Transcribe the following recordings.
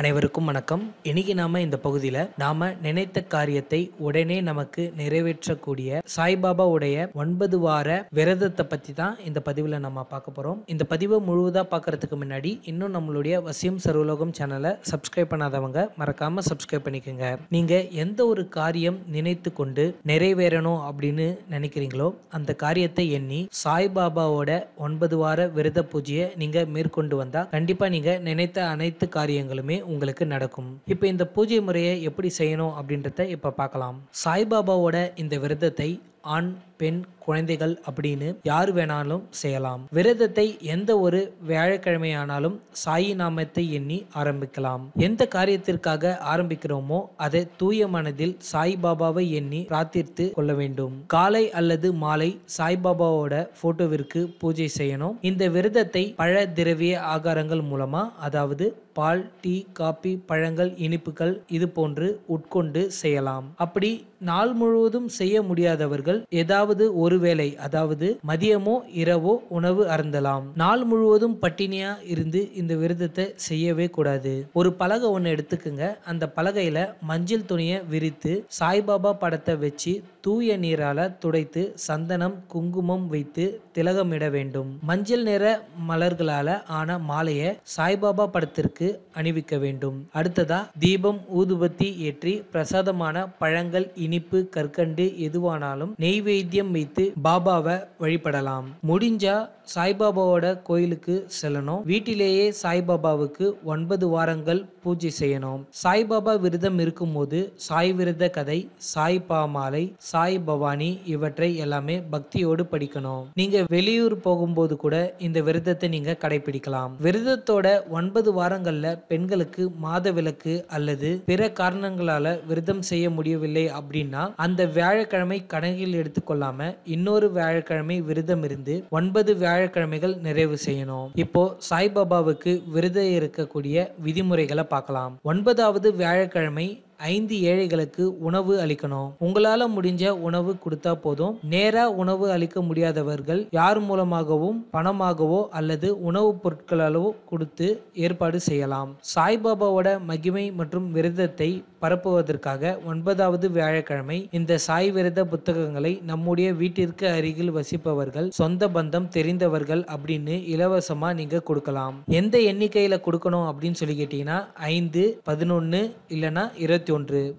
அனைவருக்கும் வணக்கம். இன்னைக்கு நாம இந்த பகுதியில நாம நினைத்த காரியத்தை உடனே நமக்கு நிறைவேற்றக்கூடிய சாய்பாபா உடைய 9 வார விரதத்தை பத்தி தான் இந்த பதிவுல நம்ம பார்க்க போறோம். இந்த பதிவை முழுவதா பார்க்கறதுக்கு முன்னாடி இன்னும் நம்மளுடைய வசியம் சர்வலோகம் சேனலை சப்ஸ்கிரைப் பண்ணாதவங்க மறக்காம சப்ஸ்கிரைப் பண்ணிக்கோங்க. நீங்க எந்த ஒரு காரியம் நினைத்து கொண்டு நிறைவேறணும் அப்படின்னு நினைக்கிறீங்களோ அந்த காரியத்தை எண்ணி சாய்பாபாவோட 9 வார விரத பூஜையை நீங்க மேற்கொண்டு வந்தா கண்டிப்பா நீங்க நினைத்த அனைத்து காரியங்களுமே உங்களுக்கு நடக்கும். இப்போ இந்த பூஜை முறையை எப்படி செய்யணும் அப்படின்றத இப்போ பார்க்கலாம். சாய்பாபாவோட இந்த விரதத்தை ஆண் பெண் குழந்தைகள் அப்படின்னு யார் வேணாலும் செய்யலாம். விரதத்தை எந்த ஒரு வியாழக்கிழமையானாலும் சாயி நாமத்தை எண்ணி ஆரம்பிக்கலாம். எந்த காரியத்திற்காக ஆரம்பிக்கிறோமோ அதை தூய மனதில் சாய்பாபாவை எண்ணி பிரார்த்தித்து கொள்ள வேண்டும். காலை அல்லது மாலை சாய்பாபாவோட போட்டோவிற்கு பூஜை செய்யணும். இந்த விரதத்தை பழ திரவிய ஆகாரங்கள் மூலமா, அதாவது பால், டீ, காபி, பழங்கள், இனிப்புகள் இது போன்று உட்கொண்டு செய்யலாம். அப்படி நாள் முழுவதும் செய்ய முடியாதவர்கள் ஏதாவது ஒருவேளை, அதாவது மதியமோ இரவோ உணவு அருந்தலாம். நாள் முழுவதும் பட்டினியா இருந்து இந்த விரதத்தை செய்யவே கூடாது. ஒரு பலகை ஒன்று எடுத்துக்குங்க. அந்த பலகையில மஞ்சள் துணியை விரித்து சாய்பாபா படத்தை வச்சு தூய நீரால துடைத்து சந்தனம் குங்குமம் வைத்து திலகமிட வேண்டும். மஞ்சள் நிற மலர்களால ஆன மாலையை சாய்பாபா படத்திற்கு அணிவிக்க வேண்டும். அடுத்ததா தீபம் ஊதுபத்தி ஏற்றி பிரசாதமான பழங்கள், இனிப்பு, கற்கண்டு எதுவானாலும் நெய்வேத்தியம் வைத்து பாபாவை வழிபடலாம். முடிஞ்சா சாய்பாபாவோட கோயிலுக்கு செல்லணும். வீட்டிலேயே சாய்பாபாவுக்கு 9 வாரங்கள் பூஜை செய்யணும். சாய்பாபா விரதம் இருக்கும் போது சாய் விரத கதை, சாய் பாமாலை, சாய் பவானி இவற்றை எல்லாமே பக்தியோடு படிக்கணும். நீங்க வெளியூர் போகும்போது கூட இந்த விரதத்தை நீங்க கடைபிடிக்கலாம். விரதத்தோட 9 வாரங்கள்ல பெண்களுக்கு மாத விலக்கு அல்லது பிற காரணங்களால விரதம் செய்ய முடியவில்லை அப்படின்னா அந்த வியாழக்கிழமை கணக்கில் எடுத்துக்கொள்ளாம இன்னொரு வியாழக்கிழமை விரதம் இருந்து 9 வியாழக்கிழமைகள் நிறைவு செய்யணும். இப்போ சாய்பாபாவுக்கு விரதம் இருக்கக்கூடிய விதிமுறைகளை பார்க்கலாம். 9வது வியாழக்கிழமை 5 ஏழைகளுக்கு உணவு அளிக்கணும். உங்களால முடிஞ்ச உணவு கொடுத்தா போதும். நேரா உணவு அளிக்க முடியாதவர்கள் யார் மூலமாகவும் பணமாகவோ அல்லது உணவுப் பொருட்களாலோ கொடுத்து ஏற்பாடு செய்யலாம். சாய்பாபாவோட மகிமை மற்றும் விரதத்தை பரப்புவதற்காக 9வது வியாழக்கிழமை இந்த சாய் விரத புத்தகங்களை நம்முடைய வீட்டிற்கு அருகில் வசிப்பவர்கள், சொந்த பந்தம், தெரிந்தவர்கள் அப்படின்னு இலவசமா நீங்க கொடுக்கலாம். எந்த எண்ணிக்கையில கொடுக்கணும் அப்படின்னு சொல்லி கேட்டீங்கன்னா 5, 11, இல்லைன்னா 21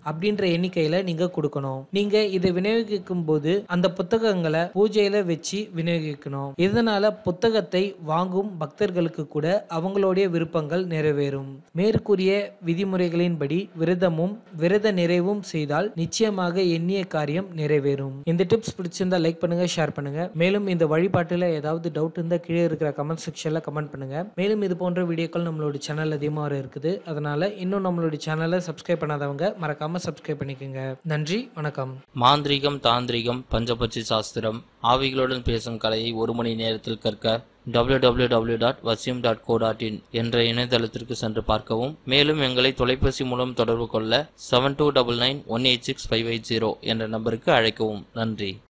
அப்படின்ற எண்ணிக்கையில நீங்க கொடுக்கணும். நீங்க இதை விநியோகிக்கும் போது அந்த புத்தகங்களை பூஜையில வச்சு விநியோகிக்கணும். இதனால புத்தகத்தை வாங்கும் பக்தர்களுக்கு கூட அவங்களுடைய விருப்பங்கள் நிறைவேறும். மேற்கூறிய விதிமுறைகளின்படி விரதமும் விரத நிறைவும் செய்தால் நிச்சயமாக எண்ணிய காரியம் நிறைவேறும். இந்த டிப்ஸ் பிடிச்சிருந்தா லைக் பண்ணுங்க, ஷேர் பண்ணுங்க. மேலும் இந்த வழிபாட்டுல ஏதாவது டவுட் இருந்தா கீழே இருக்கிற கமெண்ட் செக்ஷன்ல கமெண்ட் பண்ணுங்க. மேலும் இது போன்ற வீடியோக்கள் நம்மளோட சேனல் அதிகமாக இருக்குது. அதனால இன்னும் நம்மளோட சேனலை சப்ஸ்கிரைப் பண்ணாத மறக்காம சப்ஸ்கிரைப் பண்ணிக்கங்க. நன்றி, வணக்கம். மாந்திரிகம், தாந்திரிகம், பஞ்சபட்சி சாஸ்திரம், ஆவிகளுடன் பேசும் கலையை 1 மணி நேரத்தில் கற்க www.vasiyam.co.in என்ற இணையதளத்திற்கு சென்று பார்க்கவும். மேலும் எங்களை தொலைபேசி மூலம் தொடர்பு கொள்ள 7299186580 என்ற நம்பருக்கு அழைக்கவும். நன்றி.